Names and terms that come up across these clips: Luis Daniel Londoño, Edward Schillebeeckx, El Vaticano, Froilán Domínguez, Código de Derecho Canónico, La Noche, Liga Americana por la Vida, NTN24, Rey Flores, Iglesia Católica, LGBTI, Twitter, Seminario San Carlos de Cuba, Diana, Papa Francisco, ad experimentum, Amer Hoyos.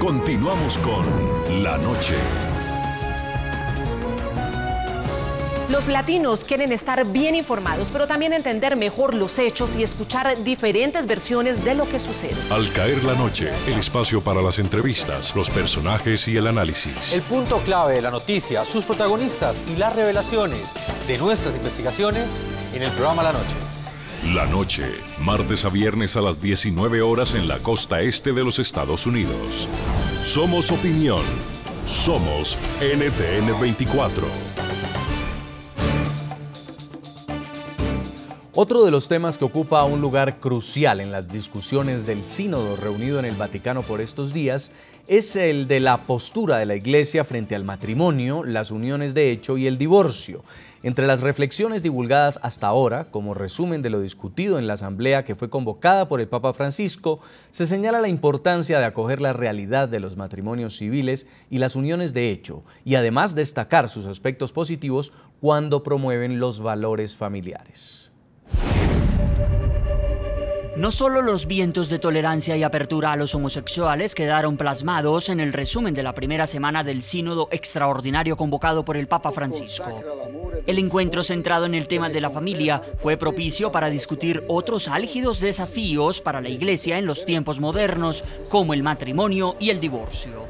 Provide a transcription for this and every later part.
Continuamos con La Noche. Los latinos quieren estar bien informados, pero también entender mejor los hechos y escuchar diferentes versiones de lo que sucede. Al caer la noche, el espacio para las entrevistas, los personajes y el análisis. El punto clave de la noticia, sus protagonistas y las revelaciones de nuestras investigaciones en el programa La Noche. La Noche, martes a viernes a las 19 horas en la costa este de los Estados Unidos. Somos opinión. Somos NTN24. Otro de los temas que ocupa un lugar crucial en las discusiones del sínodo reunido en el Vaticano por estos días es el de la postura de la Iglesia frente al matrimonio, las uniones de hecho y el divorcio. Entre las reflexiones divulgadas hasta ahora, como resumen de lo discutido en la asamblea que fue convocada por el Papa Francisco, se señala la importancia de acoger la realidad de los matrimonios civiles y las uniones de hecho, y además destacar sus aspectos positivos cuando promueven los valores familiares. No solo los vientos de tolerancia y apertura a los homosexuales quedaron plasmados en el resumen de la primera semana del sínodo extraordinario convocado por el Papa Francisco. El encuentro centrado en el tema de la familia fue propicio para discutir otros álgidos desafíos para la Iglesia en los tiempos modernos, como el matrimonio y el divorcio.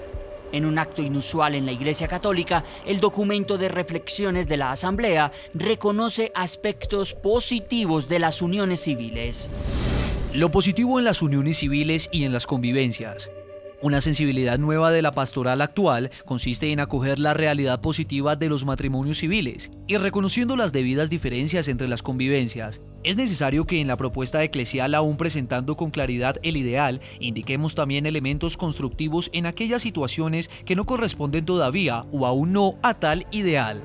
En un acto inusual en la Iglesia Católica, el documento de reflexiones de la Asamblea reconoce aspectos positivos de las uniones civiles. Lo positivo en las uniones civiles y en las convivencias. Una sensibilidad nueva de la pastoral actual consiste en acoger la realidad positiva de los matrimonios civiles y reconociendo las debidas diferencias entre las convivencias. Es necesario que en la propuesta eclesial, aún presentando con claridad el ideal, indiquemos también elementos constructivos en aquellas situaciones que no corresponden todavía o aún no a tal ideal.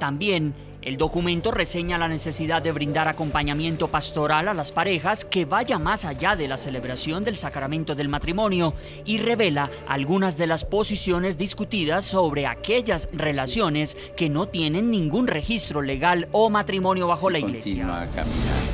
También, el documento reseña la necesidad de brindar acompañamiento pastoral a las parejas que vaya más allá de la celebración del sacramento del matrimonio y revela algunas de las posiciones discutidas sobre aquellas relaciones que no tienen ningún registro legal o matrimonio bajo la Iglesia.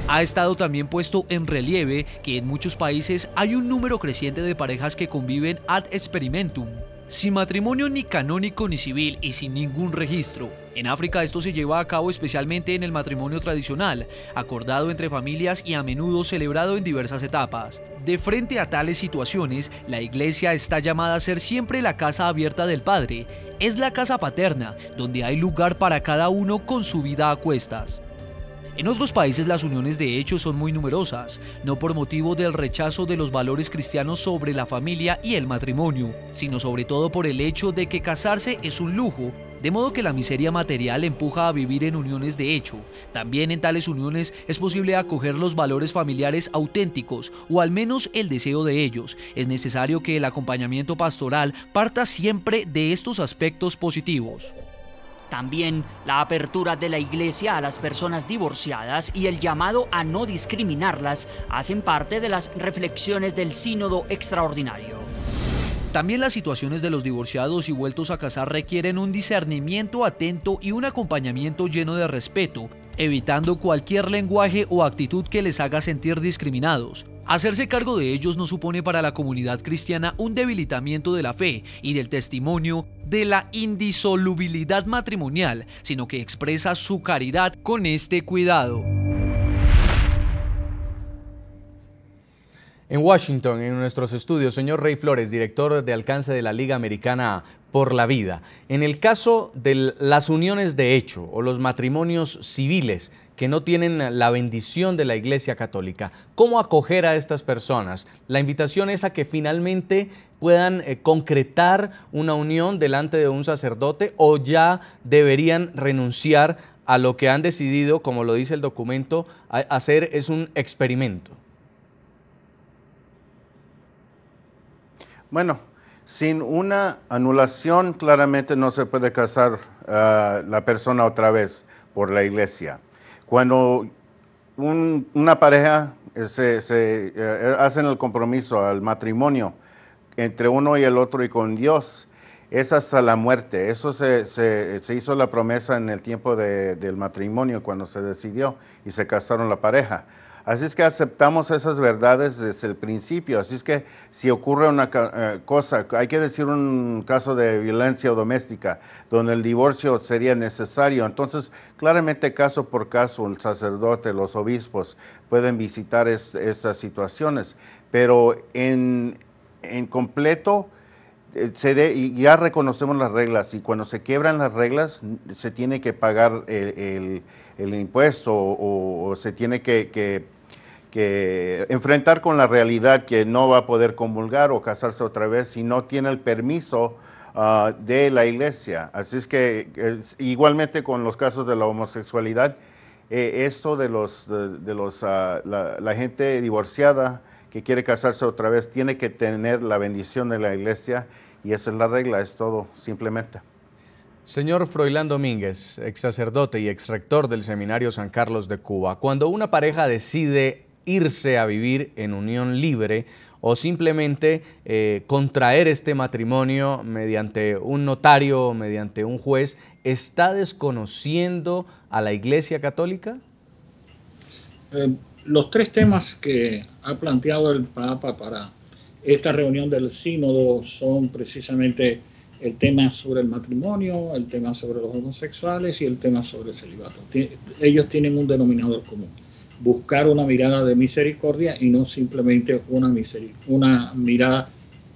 Ha estado también puesto en relieve que en muchos países hay un número creciente de parejas que conviven ad experimentum, sin matrimonio ni canónico ni civil y sin ningún registro. En África esto se lleva a cabo especialmente en el matrimonio tradicional, acordado entre familias y a menudo celebrado en diversas etapas. De frente a tales situaciones, la Iglesia está llamada a ser siempre la casa abierta del Padre. Es la casa paterna, donde hay lugar para cada uno con su vida a cuestas. En otros países las uniones de hecho son muy numerosas, no por motivo del rechazo de los valores cristianos sobre la familia y el matrimonio, sino sobre todo por el hecho de que casarse es un lujo, de modo que la miseria material empuja a vivir en uniones de hecho. También en tales uniones es posible acoger los valores familiares auténticos, o al menos el deseo de ellos. Es necesario que el acompañamiento pastoral parta siempre de estos aspectos positivos. También la apertura de la Iglesia a las personas divorciadas y el llamado a no discriminarlas hacen parte de las reflexiones del Sínodo Extraordinario. También las situaciones de los divorciados y vueltos a casar requieren un discernimiento atento y un acompañamiento lleno de respeto, evitando cualquier lenguaje o actitud que les haga sentir discriminados. Hacerse cargo de ellos no supone para la comunidad cristiana un debilitamiento de la fe y del testimonio de la indisolubilidad matrimonial, sino que expresa su caridad con este cuidado. En Washington, en nuestros estudios, señor Rey Flores, director de alcance de la Liga Americana por la Vida. En el caso de las uniones de hecho o los matrimonios civiles, que no tienen la bendición de la Iglesia Católica. ¿Cómo acoger a estas personas? La invitación es a que finalmente puedan concretar una unión delante de un sacerdote o ya deberían renunciar a lo que han decidido, como lo dice el documento, hacer es un experimento. Bueno, sin una anulación claramente no se puede casar la persona otra vez por la Iglesia. Cuando una pareja hacen el compromiso al matrimonio entre uno y el otro y con Dios, es hasta la muerte. Eso se hizo la promesa en el tiempo del matrimonio cuando se decidió y se casaron la pareja. Así es que aceptamos esas verdades desde el principio. Así es que si ocurre una cosa, hay que decir un caso de violencia doméstica, donde el divorcio sería necesario. Entonces, claramente caso por caso, el sacerdote, los obispos pueden visitar estas situaciones. Pero en completo, ya reconocemos las reglas, y cuando se quiebran las reglas, se tiene que pagar el impuesto o se tiene que enfrentar con la realidad que no va a poder comulgar o casarse otra vez si no tiene el permiso de la iglesia. Así es que igualmente con los casos de la homosexualidad, esto la gente divorciada que quiere casarse otra vez tiene que tener la bendición de la iglesia, y esa es la regla, es todo, simplemente. Señor Froilán Domínguez, ex sacerdote y ex rector del Seminario San Carlos de Cuba, cuando una pareja decide irse a vivir en unión libre o simplemente contraer este matrimonio mediante un notario, mediante un juez, ¿está desconociendo a la Iglesia Católica? Los tres temas que ha planteado el Papa para esta reunión del sínodo son precisamente el tema sobre el matrimonio, el tema sobre los homosexuales y el tema sobre el celibato. Ellos tienen un denominador común: buscar una mirada de misericordia y no simplemente una mirada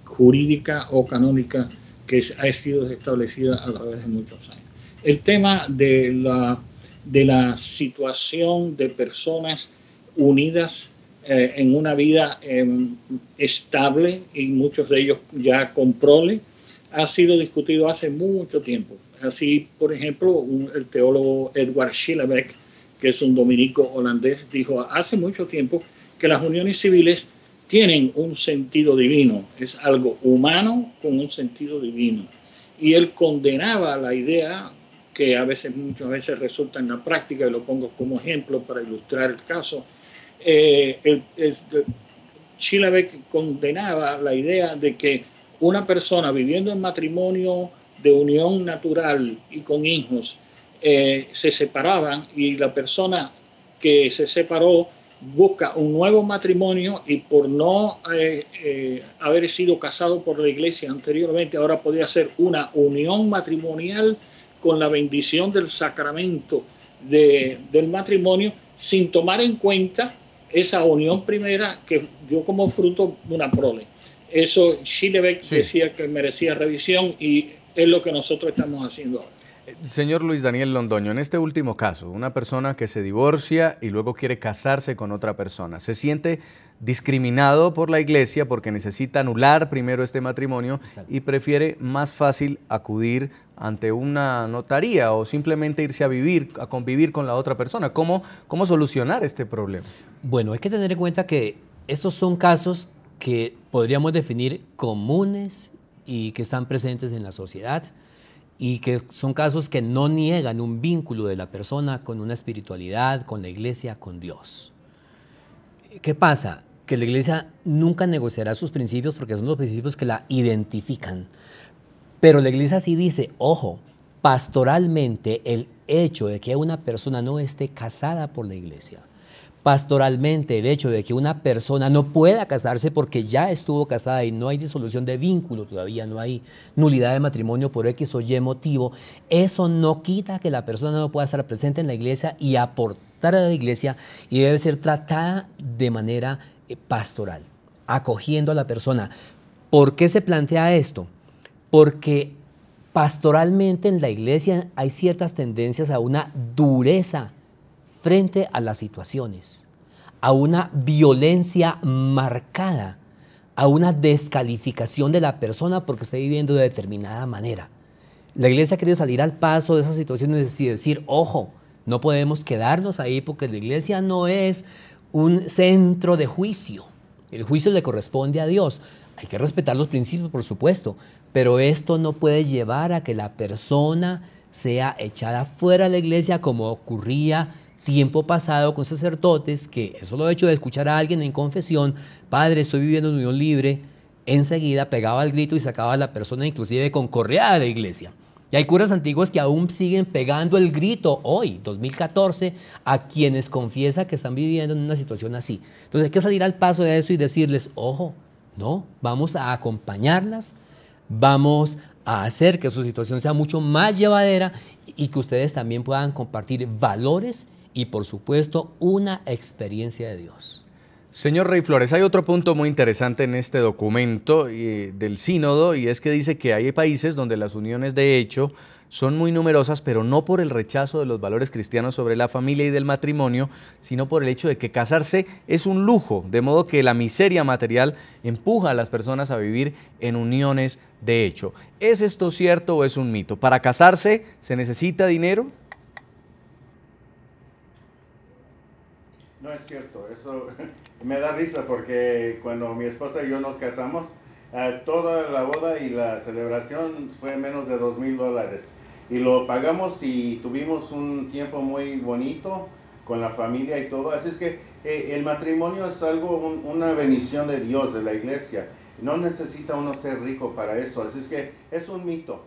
jurídica o canónica que ha sido establecida a través de muchos años. El tema de la situación de personas unidas en una vida estable, y muchos de ellos ya con prole, ha sido discutido hace mucho tiempo. Así, por ejemplo, el teólogo Edward Schillebeeckx, que es un dominico holandés, dijo hace mucho tiempo que las uniones civiles tienen un sentido divino, es algo humano con un sentido divino. Y él condenaba la idea, que a veces, muchas veces resulta en la práctica, y lo pongo como ejemplo para ilustrar el caso. Schillebeeckx condenaba la idea de que una persona viviendo en matrimonio de unión natural y con hijos se separaban, y la persona que se separó busca un nuevo matrimonio, y por no haber sido casado por la iglesia anteriormente, ahora podía hacer una unión matrimonial con la bendición del sacramento del matrimonio, sin tomar en cuenta esa unión primera que dio como fruto una prole. Eso Schillebeeckx decía que merecía revisión, y es lo que nosotros estamos haciendo ahora. Señor Luis Daniel Londoño, en este último caso, una persona que se divorcia y luego quiere casarse con otra persona, ¿se siente discriminado por la iglesia porque necesita anular primero este matrimonio? Exacto. Y prefiere más fácil acudir ante una notaría o simplemente irse a vivir, a convivir con la otra persona? ¿Cómo solucionar este problema? Bueno, hay que tener en cuenta que estos son casos que podríamos definir comunes y que están presentes en la sociedad, y que son casos que no niegan un vínculo de la persona con una espiritualidad, con la iglesia, con Dios. ¿Qué pasa? Que la iglesia nunca negociará sus principios, porque son los principios que la identifican. Pero la iglesia sí dice, ojo, pastoralmente el hecho de que una persona no esté casada por la iglesia, pastoralmente el hecho de que una persona no pueda casarse porque ya estuvo casada y no hay disolución de vínculo todavía, no hay nulidad de matrimonio por X o Y motivo, eso no quita que la persona no pueda estar presente en la iglesia y aportar a la iglesia, y debe ser tratada de manera pastoral, acogiendo a la persona. ¿Por qué se plantea esto? Porque pastoralmente en la iglesia hay ciertas tendencias a una dureza frente a las situaciones, a una violencia marcada, a una descalificación de la persona porque está viviendo de determinada manera. La iglesia ha querido salir al paso de esas situaciones y decir, ojo, no podemos quedarnos ahí, porque la iglesia no es un centro de juicio. El juicio le corresponde a Dios. Hay que respetar los principios, por supuesto, pero esto no puede llevar a que la persona sea echada fuera de la iglesia, como ocurría tiempo pasado con sacerdotes, que eso lo he hecho de escuchar a alguien en confesión, padre, estoy viviendo en unión libre, enseguida pegaba el grito y sacaba a la persona, inclusive con correa, de la iglesia. Y hay curas antiguos que aún siguen pegando el grito hoy, 2014, a quienes confiesa que están viviendo en una situación así. Entonces hay que salir al paso de eso y decirles, ojo, no, vamos a acompañarlas, vamos a hacer que su situación sea mucho más llevadera y que ustedes también puedan compartir valores y, por supuesto, una experiencia de Dios. Señor Rey Flores, hay otro punto muy interesante en este documento del sínodo, y es que dice que hay países donde las uniones de hecho son muy numerosas, pero no por el rechazo de los valores cristianos sobre la familia y del matrimonio, sino por el hecho de que casarse es un lujo, de modo que la miseria material empuja a las personas a vivir en uniones de hecho. ¿Es esto cierto o es un mito? ¿Para casarse se necesita dinero? No es cierto, eso me da risa porque cuando mi esposa y yo nos casamos, toda la boda y la celebración fue menos de $2,000 y lo pagamos y tuvimos un tiempo muy bonito con la familia y todo. Así es que el matrimonio es algo, una bendición de Dios, de la iglesia. No necesita uno ser rico para eso, así es que es un mito.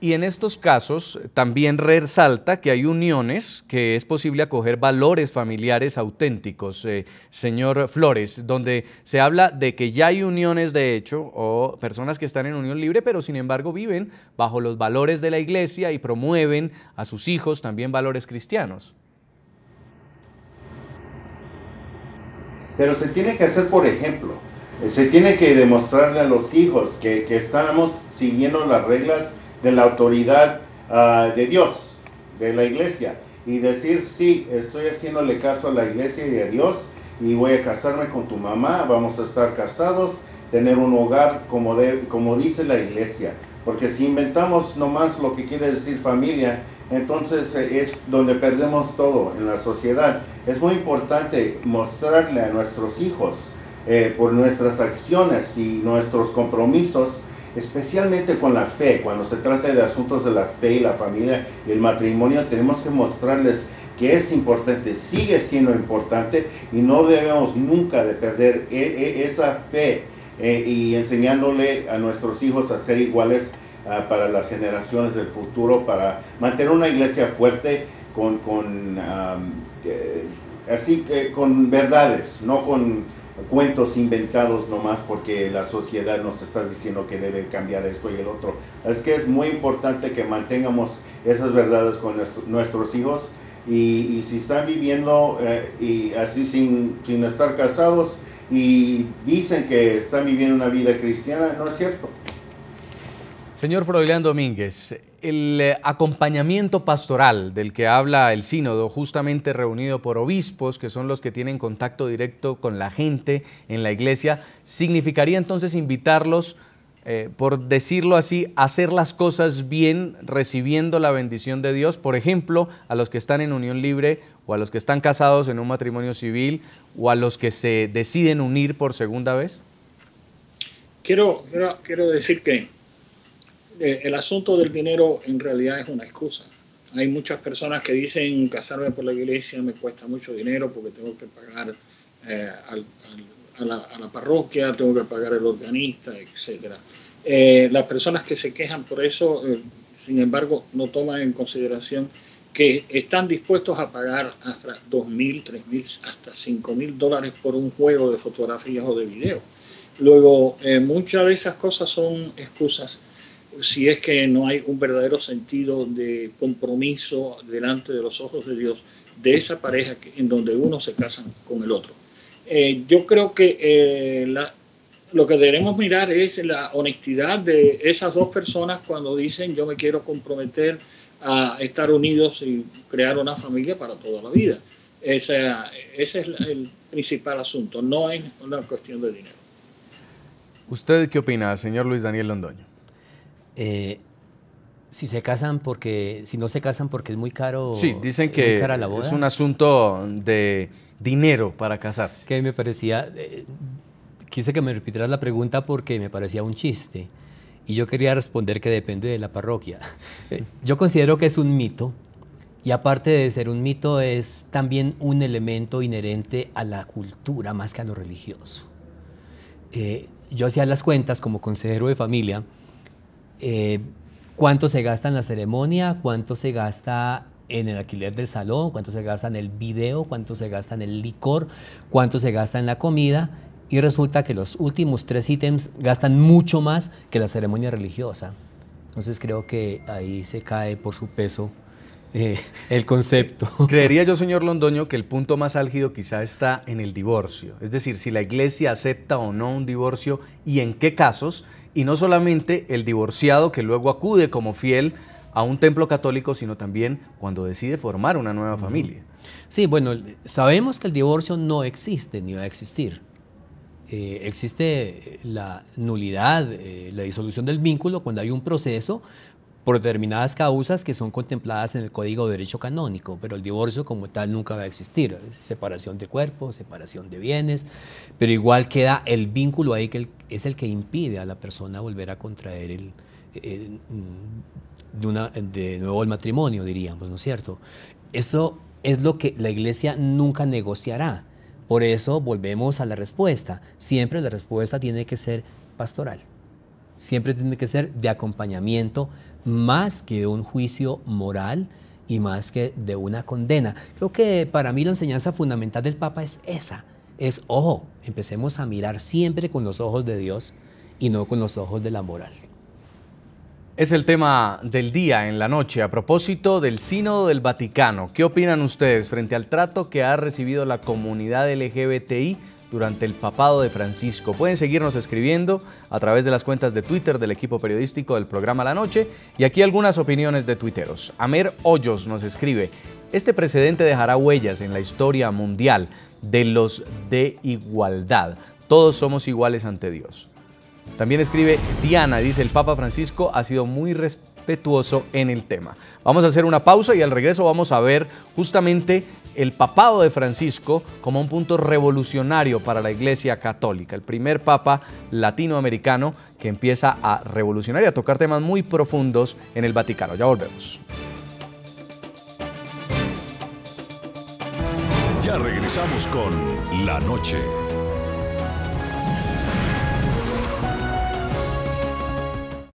Y en estos casos también resalta que hay uniones que es posible acoger valores familiares auténticos, señor Flores, donde se habla de que ya hay uniones de hecho o personas que están en unión libre, pero sin embargo viven bajo los valores de la iglesia y promueven a sus hijos también valores cristianos. Pero se tiene que hacer por ejemplo, se tiene que demostrarle a los hijos que estamos siguiendo las reglas de la autoridad de Dios, de la iglesia, y decir, sí, estoy haciéndole caso a la iglesia y a Dios, y voy a casarme con tu mamá, vamos a estar casados, tener un hogar como dice la iglesia, porque si inventamos nomás lo que quiere decir familia, entonces es donde perdemos todo en la sociedad. Es muy importante mostrarle a nuestros hijos, por nuestras acciones y nuestros compromisos, especialmente con la fe. Cuando se trata de asuntos de la fe y la familia y el matrimonio, tenemos que mostrarles que es importante, sigue siendo importante, y no debemos nunca de perder esa fe, y enseñándole a nuestros hijos a ser iguales para las generaciones del futuro, para mantener una iglesia fuerte con verdades, no con cuentos inventados nomás porque la sociedad nos está diciendo que debe cambiar esto y el otro. Es que es muy importante que mantengamos esas verdades con nuestros hijos, y si están viviendo y así sin estar casados y dicen que están viviendo una vida cristiana, no es cierto. Señor Froilán Domínguez, el acompañamiento pastoral del que habla el sínodo, justamente reunido por obispos, que son los que tienen contacto directo con la gente en la iglesia, ¿significaría entonces invitarlos, por decirlo así, a hacer las cosas bien, recibiendo la bendición de Dios? Por ejemplo, a los que están en unión libre, o a los que están casados en un matrimonio civil, o a los que se deciden unir por segunda vez. Quiero decir que el asunto del dinero en realidad es una excusa. Hay muchas personas que dicen, casarme por la iglesia me cuesta mucho dinero porque tengo que pagar a la parroquia, tengo que pagar al organista, etc. Las personas que se quejan por eso, sin embargo, no toman en consideración que están dispuestos a pagar hasta $2,000, $3,000, hasta $5,000 por un juego de fotografías o de video. Luego, muchas de esas cosas son excusas, si es que no hay un verdadero sentido de compromiso delante de los ojos de Dios de esa pareja en donde uno se casa con el otro. Yo creo que lo que debemos mirar es la honestidad de esas dos personas cuando dicen, yo me quiero comprometer a estar unidos y crear una familia para toda la vida. Ese es el principal asunto, no es una cuestión de dinero. ¿Usted qué opina, señor Luis Daniel Londoño? Si no se casan porque es muy caro. Sí, dicen que la boda, es un asunto de dinero para casarse. Que me parecía, quise que me repitieras la pregunta porque me parecía un chiste y yo quería responder que depende de la parroquia. Yo considero que es un mito, y aparte de ser un mito es también un elemento inherente a la cultura más que a lo religioso. Yo hacía las cuentas como consejero de familia. cuánto se gasta en la ceremonia, cuánto se gasta en el alquiler del salón, cuánto se gasta en el video, cuánto se gasta en el licor, cuánto se gasta en la comida, y resulta que los últimos tres ítems gastan mucho más que la ceremonia religiosa. Entonces creo que ahí se cae por su peso el concepto. Creería yo, señor Londoño, que el punto más álgido quizá está en el divorcio, es decir, si la iglesia acepta o no un divorcio y en qué casos, y no solamente el divorciado que luego acude como fiel a un templo católico, sino también cuando decide formar una nueva familia. Sí, bueno, sabemos que el divorcio no existe ni va a existir. Existe la nulidad, la disolución del vínculo cuando hay un proceso por determinadas causas que son contempladas en el Código de Derecho Canónico, pero el divorcio como tal nunca va a existir. Es separación de cuerpos, separación de bienes, pero igual queda el vínculo ahí que es el que impide a la persona volver a contraer de nuevo el matrimonio, diríamos, ¿no es cierto? Eso es lo que la Iglesia nunca negociará. Por eso volvemos a la respuesta. Siempre la respuesta tiene que ser pastoral. Siempre tiene que ser de acompañamiento, más que de un juicio moral y más que de una condena. Creo que para mí la enseñanza fundamental del Papa es esa. Es, ojo, empecemos a mirar siempre con los ojos de Dios y no con los ojos de la moral. Es el tema del día en La Noche, a propósito del Sínodo del Vaticano. ¿Qué opinan ustedes frente al trato que ha recibido la comunidad LGBTI durante el papado de Francisco? Pueden seguirnos escribiendo a través de las cuentas de Twitter del equipo periodístico del programa La Noche. Y aquí algunas opiniones de tuiteros. Amer Hoyos nos escribe: este precedente dejará huellas en la historia mundial de los de igualdad. Todos somos iguales ante Dios. También escribe Diana, dice: el Papa Francisco ha sido muy respetuoso en el tema. Vamos a hacer una pausa y al regreso vamos a ver justamente el papado de Francisco como un punto revolucionario para la Iglesia Católica. El primer papa latinoamericano que empieza a revolucionar y a tocar temas muy profundos en el Vaticano. Ya volvemos. Ya regresamos con La Noche.